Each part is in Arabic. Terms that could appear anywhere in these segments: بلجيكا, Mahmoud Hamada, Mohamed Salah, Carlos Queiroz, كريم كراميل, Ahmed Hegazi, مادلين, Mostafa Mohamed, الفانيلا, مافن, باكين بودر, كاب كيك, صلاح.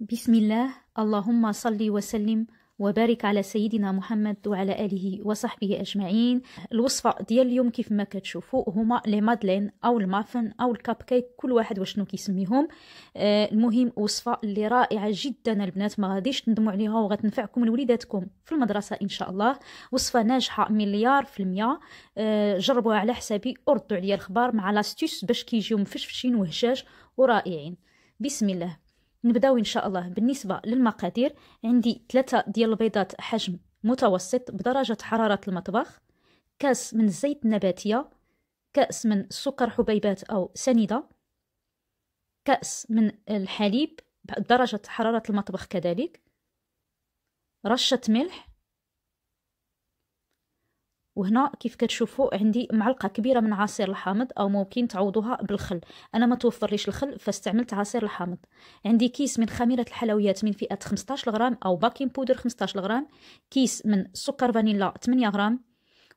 بسم الله. اللهم صل وسلم وبارك على سيدنا محمد وعلى آله وصحبه أجمعين. الوصفة ديال اليوم كيف ما كتشوفوا هما لي مادلين أو المافن أو الكاب كيك، كل واحد وشنو كيسميهم. المهم وصفة اللي رائعة جدا البنات، ما غاديش تندموا عليها وغتنفعكم لوليداتكم في المدرسة إن شاء الله. وصفة ناجحة 100%. جربوها على حسابي وردوا عليا الخبر مع لاستيس باش كيجيو مفشفشين وهشاج ورائعين. بسم الله، نبداو ان شاء الله. بالنسبه للمقادير، عندي 3 ديال البيضات حجم متوسط بدرجه حراره المطبخ، كاس من الزيت النباتيه، كاس من سكر حبيبات او سنيده، كاس من الحليب بدرجه حراره المطبخ كذلك، رشه ملح، وهنا كيف كتشوفوا عندي معلقه كبيره من عصير الحامض، او ممكن تعوضوها بالخل. انا ما توفرليش الخل فاستعملت عصير الحامض. عندي كيس من خميره الحلويات من فئه 15 غرام او باكين بودر 15 غرام، كيس من سكر فانيلا 8 غرام،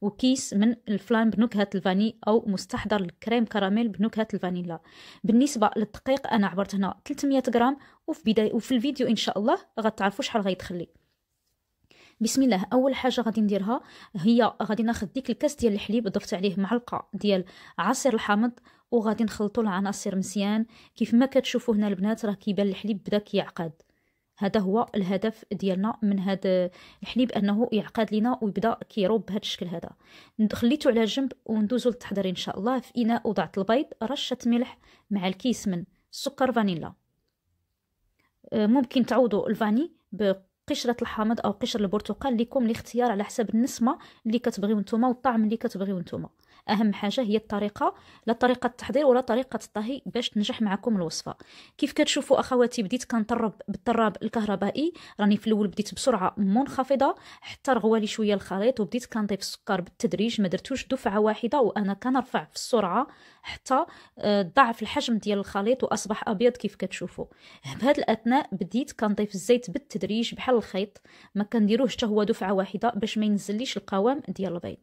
وكيس من الفلان بنكهه الفاني او مستحضر الكريم كراميل بنكهه الفانيلا. بالنسبه للدقيق انا عبرت هنا 300 غرام، وفي الفيديو ان شاء الله غتعرفوا شحال غيدخل لي. بسم الله. اول حاجه غادي نديرها هي غادي ناخذ ديك الكاس ديال الحليب، ضفت عليه معلقه ديال عصير الحامض، وغادي نخلطوا العناصر مزيان. كيف ما كتشوفوا هنا البنات راه كيبان الحليب بدا كيعقد، هذا هو الهدف ديالنا من هذا الحليب، انه يعقد لينا ويبدا كيروب بهذا الشكل هذا. خليته على جنب وندوزوا للتحضير ان شاء الله. في اناء وضعت البيض، رشه ملح مع الكيس من سكر فانيلا، ممكن تعوضوا الفاني ب قشرة الحامض او قشر البرتقال، ليكم الاختيار على حسب النسمه اللي كتبغيو نتوما والطعم اللي كتبغيو نتوما. اهم حاجه هي الطريقه، لا طريقه التحضير ولا طريقه الطهي، باش تنجح معكم الوصفه. كيف كتشوفوا اخواتي بديت كنطرب بالطراب الكهربائي، راني في الاول بديت بسرعه منخفضه حتى رغوالي شويه الخليط، وبديت كنضيف السكر بالتدريج، ما درتوش دفعه واحده، وانا كنرفع في السرعه حتى ضعف الحجم ديال الخليط واصبح ابيض كيف كتشوفوا. بهذا الاثناء بديت كنضيف الزيت بالتدريج بحال الخيط، ما كنديروهش حتى هو دفعه واحده باش ما ينزليش القوام ديال البيض،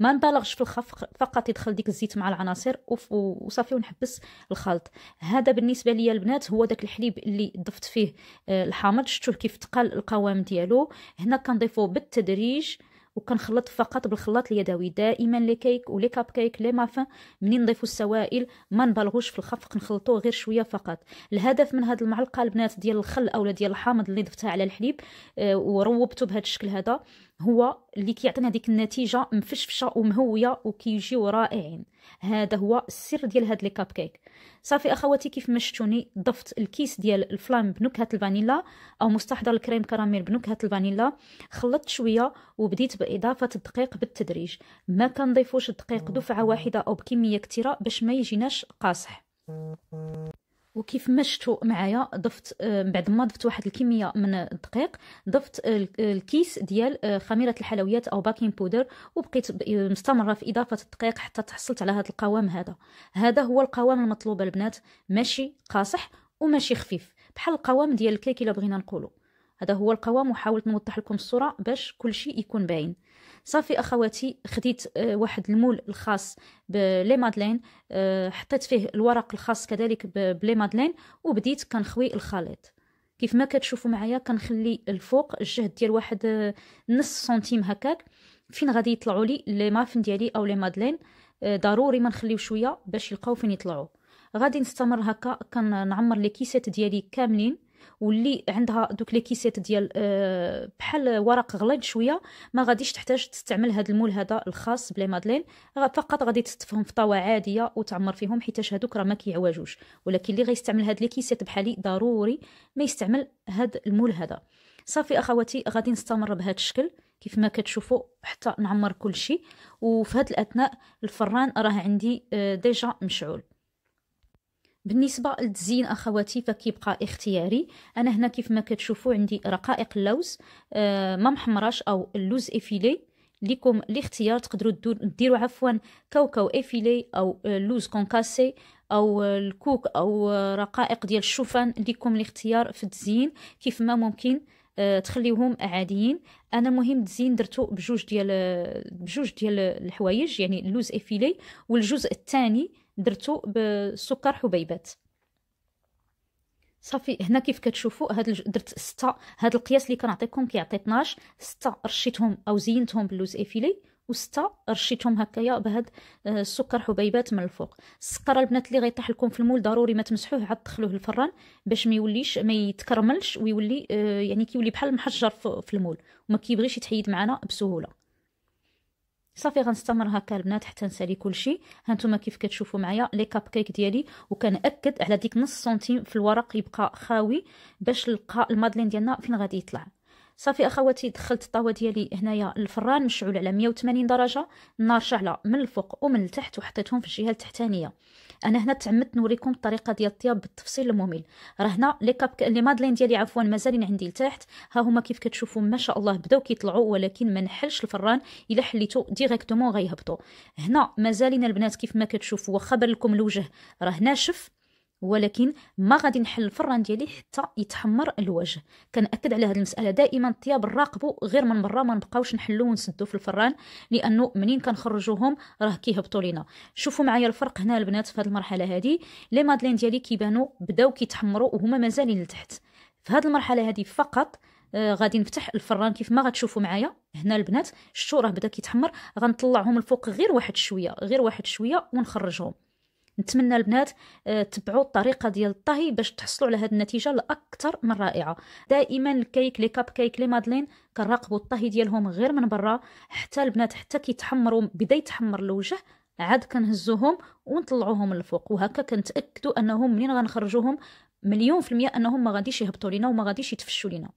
ما نبالغش في الخفق، فقط يدخل ديك الزيت مع العناصر وصافي ونحبس الخلط. هذا بالنسبه ليا البنات هو داك الحليب اللي ضفت فيه الحامض، شفتوه كيف تقال القوام ديالو. هنا كنضيفو بالتدريج وكنخلط فقط بالخلاط اليدوي دائما. لي كيك ولي كاب كيك لي مافن منين نضيفوا السوائل ما نبالغوش في الخفق، نخلطوه غير شويه فقط. الهدف من هذه المعلقه البنات ديال الخل اولا ديال الحامض اللي ضفتها على الحليب وروبته بهذا الشكل هذا، هو اللي كيعطينا ديك النتيجه مفشفشه ومهويه وكيجيو رائعين. هذا هو السر ديال هاد لي كاب كيك. صافي اخواتي كيف ما شفتوني ضفت الكيس ديال الفلام بنكهه الفانيلا او مستحضر الكريم كراميل بنكهه الفانيلا، خلطت شويه وبديت باضافه الدقيق بالتدريج. ما كنضيفوش الدقيق دفعه واحده او بكميه كثيره باش ما يجيناش قاصح. وكيف ما شفتوا معايا ضفت بعد ما ضفت واحد الكميه من الدقيق، ضفت الكيس ديال خميره الحلويات او باكين بودر، وبقيت مستمره في اضافه الدقيق حتى تحصلت على هذا القوام هذا. هذا هو القوام المطلوب البنات، ماشي قاصح وماشي خفيف، بحال القوام ديال الكيك الا بغينا نقولوا. هذا هو القوام، وحاولت نوضح لكم الصوره باش كل شيء يكون باين. صافي اخواتي خديت واحد المول الخاص بلي مادلين، حطيت فيه الورق الخاص كذلك بلي مادلين، وبديت كنخوي الخليط. كيف ما كتشوفوا معايا كنخلي الفوق الجهد ديال واحد نص سنتيم هكاك، فين غادي يطلعوا لي لي مافن ديالي او لي مادلين. ضروري ما نخليو شويه باش يلقاو فين يطلعوا. غادي نستمر هكا كنعمر لي كيسات ديالي كاملين، واللي عندها دوك لي كيسات ديال بحال ورق غليظ شويه ما غاديش تحتاج تستعمل هذا المول هذا الخاص بلي مادلين، فقط غادي تستفهم في طاوه عاديه وتعمر فيهم، حيت هذوك راه ما كيعواجوش. ولكن اللي غيستعمل هاد لي كيسات بحالي ضروري ما يستعمل هاد المول هذا. صافي اخواتي غادي نستمر بهذا الشكل كيف ما كتشوفوا حتى نعمر كل شيء. وفي هاد الاثناء الفران راه عندي ديجا مشعول. بالنسبه للتزيين اخواتي فكيبقى اختياري. انا هنا كيف ما كتشوفوا عندي رقائق اللوز ما محمراش او اللوز افيلي، ليكم الاختيار، تقدروا ديروا عفوا كاوكاو افيلي او اللوز كونكاسي او الكوك او رقائق ديال الشوفان، ليكم الاختيار في التزيين. كيف ما ممكن تخليوهم عاديين. انا مهم التزيين درتو بجوج ديال الحوايج، يعني اللوز افيلي والجزء الثاني درتو بسكر حبيبات. صافي. هنا كيف كتشوفوا هاد درت 6، هاد القياس اللي كنعطيكم كيعطي 12، 6 رشيتهم او زينتهم باللوز افيلي، و6 رشيتهم هكايا بهاد السكر حبيبات من الفوق. السكر البنات اللي غيطيح لكم في المول ضروري ما تمسحوه، عاد تدخلوه للفران باش ما يوليش ما يتكرملش ويولي يعني كيولي بحال المحجر في المول وما كيبغيش يتحيد معنا بسهوله. صافي غنستمر هكا البنات حتى نسالي كلشي. هانتوما كيف كتشوفوا معايا لي كاب كيك ديالي، وكنأكد على ديك نص سنتيم في الورق يبقى خاوي باش نلقى المادلين ديالنا فين غادي يطلع. صافي اخواتي دخلت الطاوه ديالي هنايا الفران مشعول على 180 درجه، النار شاعله من الفوق ومن التحت، وحطيتهم في الجهه التحتانيه. انا هنا تعمدت نوريكم الطريقه ديال الطياب بالتفصيل الممل. راه هنا لي مادلين ديالي عفوا مازالين عندي لتحت، ها هما كيف كتشوفوا ما شاء الله بداو كيطلعوا، ولكن ما نحلش الفران، الا حليتو ديريكتومون غيهبطوا. هنا مازالين البنات كيف ما كتشوفوا، واخا بان لكم الوجه راه ناشف، ولكن ما غادي نحل الفران ديالي حتى يتحمر الوجه. كنأكد على هذه المساله دائما، الطياب نراقبوا غير من برا، ما نبقاوش نحلو ونسدو في الفران، لانه منين كنخرجوهم راه كيهبطوا لينا. شوفوا معايا الفرق هنا البنات في هذه المرحله هذه، لي مادلين ديالي كيبانوا بداو كيتحمروا وهما مازالين لتحت. في هذه المرحله هذه فقط غادي نفتح الفران كيف ما غتشوفوا معايا هنا البنات، شتو راه بدا كيتحمر، غنطلعهم الفوق غير واحد شويه غير واحد شويه ونخرجهم. نتمنى البنات تبعوا الطريقه ديال الطهي باش تحصلوا على هذه النتيجه الاكثر من رائعه. دائما الكيك لي كاب كيك لي مادلين كنراقبوا الطهي ديالهم غير من برا، حتى البنات حتى كيتحمروا بدا يتحمر الوجه عاد كنهزوهم ونطلعوهم للفوق، وهكا كنتاكدوا انهم منين غنخرجوهم 100% انهم ما غاديش يهبطوا لينا وما غاديش يتفشوا لينا.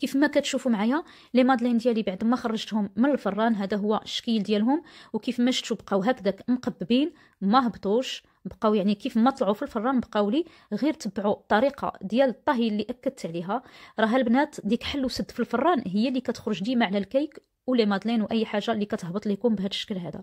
كيف ما كتشوفوا معايا لي مادلين ديالي بعد ما خرجتهم من الفران هذا هو الشكل ديالهم، وكيف ما شفتوا بقاو هكذاك مقببين ما هبطوش، بقاو يعني كيف ما طلعوا في الفران بقاو لي، غير تبعوا الطريقه ديال الطهي اللي اكدت عليها. راه البنات ديك حل وسد في الفران هي اللي كتخرج ديما على الكيك ولي مادلين واي حاجه اللي كتهبط لكم بهذا الشكل هذا.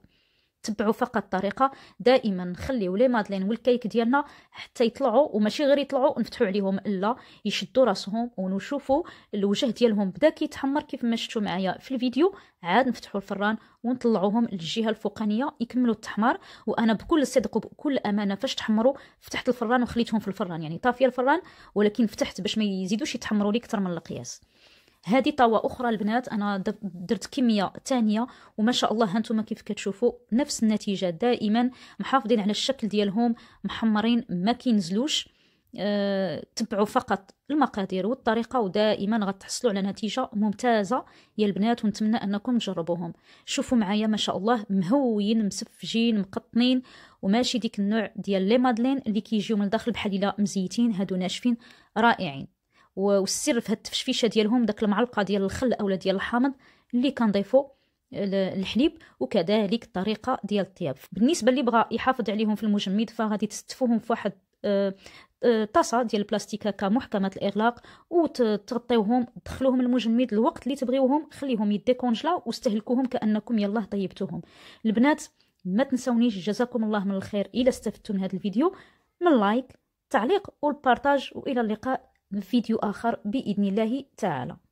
تبعوا فقط الطريقه، دائما نخليو لي مادلين والكيك ديالنا حتى يطلعوا، وماشي غير يطلعوا نفتحوا عليهم، لا يشدوا راسهم ونشوفوا الوجه ديالهم بدا كيتحمر كيف ما شفتوا معايا في الفيديو، عاد نفتحوا الفران ونطلعوهم للجهه الفوقانيه يكملوا التحمار. وانا بكل صدق وبكل امانه فاش تحمروا فتحت الفران وخليتهم في الفران، يعني طافيه الفران ولكن فتحت باش ما يزيدوش يتحمروا لي اكثر من القياس. هذه طاوه اخرى البنات انا درت كميه ثانيه، وما شاء الله هانتوما كيف كتشوفوا نفس النتيجه، دائما محافظين على الشكل ديالهم محمرين ما كينزلوش. تبعوا فقط المقادير والطريقه ودائما غتحصلوا على نتيجه ممتازه يا البنات، ونتمنى انكم تجربوهم. شوفوا معايا ما شاء الله مهويين مسفجين مقطنين، وماشي ديك النوع ديال لي مادلين اللي كيجيو من الداخل بحال الا مزيتين، هادو ناشفين رائعين. والسر في هاد التفشفيشه ديالهم داك المعلقه ديال الخل اولا ديال الحامض اللي كنضيفوا الحليب، وكذلك الطريقه ديال الطياب. بالنسبه اللي بغى يحافظ عليهم في المجمد فغادي تستفوهم في واحد طاسه ديال البلاستيك هكا محكمه الاغلاق وتغطيوهم، دخلوهم المجمد الوقت اللي تبغيوهم، خليهم يديكونجلا واستهلكوهم كانكم يلاه طيبتوهم. البنات ما تنسونيش، جزاكم الله من الخير الى استفدتوا من هذا الفيديو، من اللايك تعليق والبارتاج، والى اللقاء في فيديو آخر بإذن الله تعالى.